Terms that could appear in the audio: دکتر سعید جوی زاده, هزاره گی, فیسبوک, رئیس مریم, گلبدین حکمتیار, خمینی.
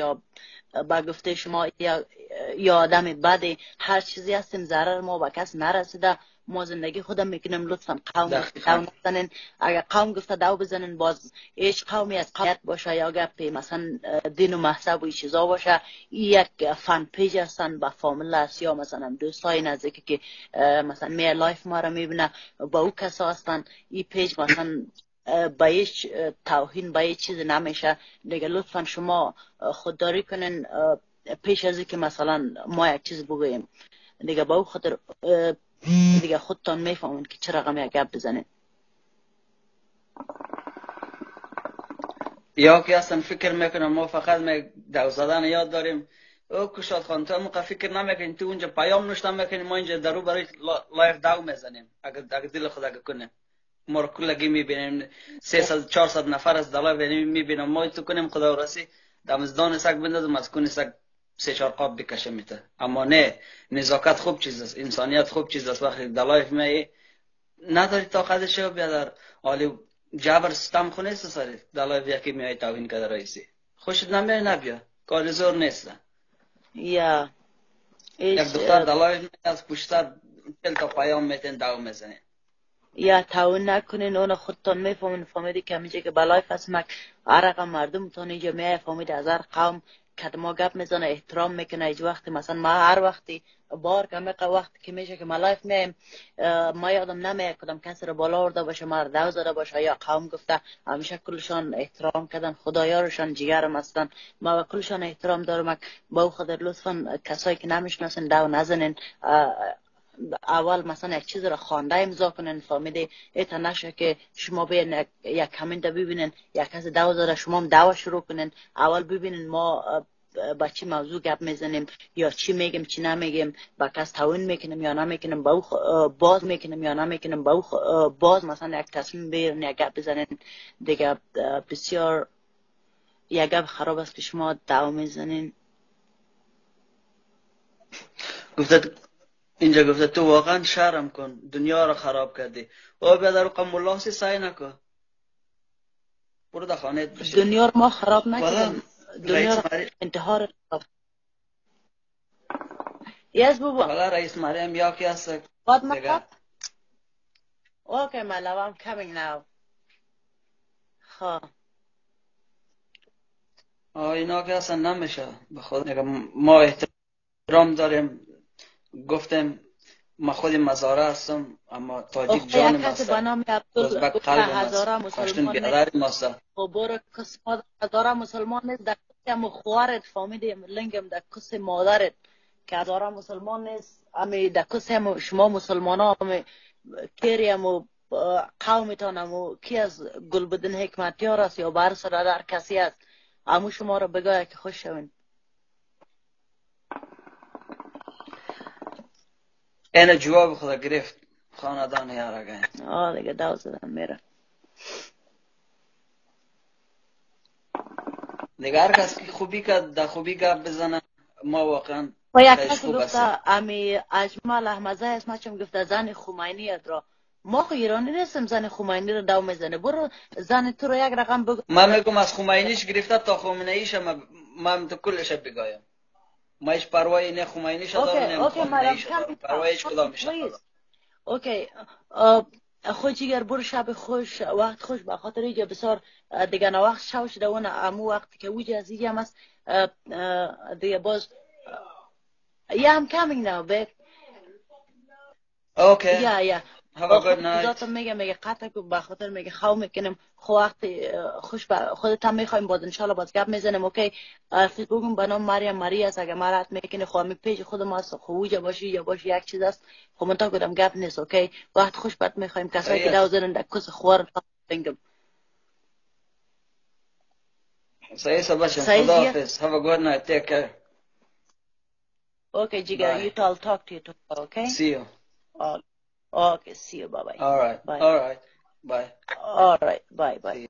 یا با گفته شما یا آدم بده، هر چیزی هستیم، ضرر ما با کس نرسیده، ما زندگی خودم میکنیم. لطفا قوم بزنین، اگر قوم گفته دو بزنین، باز هیچ قومی از قومیت باشه یا گپ مثلا دین و مذهب و چیزا باشه، یک فن پیج هستن با فامیل هست یا مثلا دوستای نزدیکی که مثلا می لایف ما رو میبینه با او کسا هستن، این پیج مثلا با هیچ توهین با هیچ چیز نمیشه دیگه. لطفا شما خودداری کنین پیش از اینکه مثلا ما یک چیز بگوییم دیگه، با او خاطر دیگه خودتان میفهمین که چه رقمی گپ بزنین. یا که اصلا فکر میکنم ما فقط دو زدن یاد داریم. او کشاد خان تو موقع فکر نمیکنین، تو اونجا پیام نوشتن میکنین، ما اینجا درو برای لایف دو میزنیم. اگر دل خدا کنه ما رو کلگی میبینیم، 300-400 نفر از دلایف میبینیم، ما تو کنیم خدا رسی دمزدان سگ بندازم از کون سگ 3-4 قاب بکشه میته. اما نه، نزاکت خوب چیز است، انسانیت خوب چیز است. وقتی دلایف می نداری طاقتش بیادر عالی جبر ستم خونه است سری دلایف یکی میای توهین کده رئیسی خوشت نمیاد نبیا، کار زور نیست. یا یک دختر دلایف از پشتر 40 تا پیام میتن دو میزنه. یا تاون نکنین، اون خودتون میفهمین. فهمیدی که میگه که بلایف است مک عرق مردم تون اینجا میفهمید از هر قوم که ما گپ میزنه احترام میکنه. هیچ وقتی مثلا ما هر وقتی بار کمه وقت که میشه که ما لایف میم، ما یادم نمیاد کدام کسی رو بالا آورده باشه، ما رو دو زده باشه یا قوم گفته. همیشه کلشان احترام کردن، خدایارشان جگرم هستن، ما کلشان احترام دارم. با خاطر لطفا کسایی که نمیشناسن دو نزنین. اول مثلا یک چیز را خوانده امضا کنین، فهمیده ایتا نشه که شما بیاین یک کامنت ببینین یک کسی دعوا داره شما هم دعوا شروع کنین. اول ببینین ما با چی موضوع گپ میزنیم یا چی میگیم چی نمیگیم، با کس توهین میکنیم یا نمیکنیم، با او باز میکنیم یا نمیکنیم، با او باز مثلا یک تصمیم بگیرین یک گپ بزنین دیگه. بسیار یک گپ خراب است که شما دعوا میزنین. اینجا گفته تو واقعا شرم کن، دنیا رو خراب کردی. او بیادر رقم الله سی سعی نکن، برو در خانه بشید. دنیا رو ما خراب نکردیم، دنیا رو انتها رو خراب. یس بابا بلا رئیس مریم یا کی هست باد مقب. اوکی my love I'm coming now. خواه اینا که اصلا نمیشه به خود ما احترام داریم. گفتم ما خود مزاره هستم اما تاجیک جانم هستم، ازبک قلبم هستم، کاشتون بیادرم هستم. خب برو کس هزاره مسلمان نیست در کسیم خوارت، فامیدیم لنگم در کس مادرت که هزاره مسلمان نیست. امی در کسیم شما مسلمان ها کریم و قومتانم و کی از گلبدین حکمتیار است یا برسر در کسی است، امو شما رو بگاه که خوش شوین. این جواب خدا گرفت خاندان یار اگه دیگه دو زدم میره دیگه. هر کس که خوبی کرد در خوبی گپ بزنه ما واقعا خیش خوب هستیم. امی اجمال احمدزه هست ما چون گفته زن خمینی را ما خو ایرانی نیستم، زن خمینی رو دو میزنه. برو زن تو رو یک رقم بگو. من میگم از خمینیش گرفته تا خمینه ایش من تو کلش بگایم ما هیچ پروایی نه خمینیش دارم نه خمینیش دارم، پرواییش کدام میشه. اوکی خود جیگر برو شب خوش وقت خوش. بخاطر اینجا بسیار دیگه نوقت شو شده اون امو وقتی که وجه از اینجا هست دیگه باز یا I'm coming now babe. اوکی یا خودتم میگه قطع که بخاطر میگه خواه میکنم وقتی خوش خودت هم میخواییم باز انشالله باز گپ میزنیم. اوکی فیسبوکم بنام مریم مری است، اگه مرات میکنه خواه پیج خودم هست خوجه باشی یا باشی یک چیز است، خب منطقه کدام گپ نیست. اوکی وقت خوش بعد میخواییم کسایی که دوزنن در کس خوار بینگم سایی سباشم. خداحافظ have a good night take care. اوکی جیگر you all talk to you tomorrow okay see you. Okay, see you. Bye bye. All right. Bye. All right. Bye. All right. Bye bye.